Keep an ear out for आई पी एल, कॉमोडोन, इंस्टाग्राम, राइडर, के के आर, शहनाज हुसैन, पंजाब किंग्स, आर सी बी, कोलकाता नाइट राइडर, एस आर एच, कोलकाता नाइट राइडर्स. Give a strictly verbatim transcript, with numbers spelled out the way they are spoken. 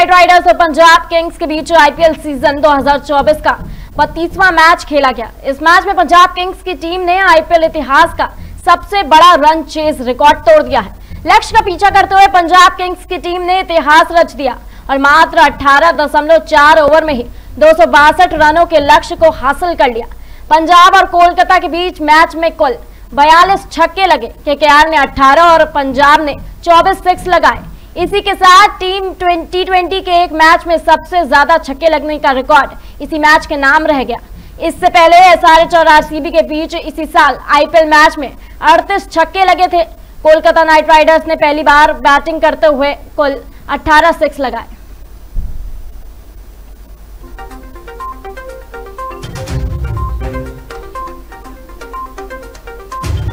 Night Riders और पंजाब किंग्स के बीच आई पी एल सीजन दो हज़ार चौबीस का बत्तीसवां मैच खेला गया। इस मैच में पंजाब किंग्स की टीम ने आई पी एल इतिहास का सबसे बड़ा रन चेज रिकॉर्ड तोड़ दिया है। लक्ष्य का पीछा करते हुए पंजाब किंग्स की टीम ने इतिहास रच दिया और मात्र अठारह दशमलव चार ओवर में ही दो सौ बासठ रनों के लक्ष्य को हासिल कर लिया। पंजाब और कोलकाता के बीच मैच में कुल बयालीस छक्के लगे। के के आर ने अठारह और पंजाब ने चौबीस सिक्स लगाए। इसी के साथ टीम ट्वेंटी ट्वेंटी के एक मैच में सबसे ज्यादा छक्के लगने का रिकॉर्ड इसी मैच के नाम रह गया। इससे पहले एस आर एच और आर सी बी के बीच इसी साल आई पी एल मैच में अड़तीस छक्के लगे थे। कोलकाता नाइट राइडर्स ने पहली बार बैटिंग करते हुए कुल अठारह सिक्स लगाए।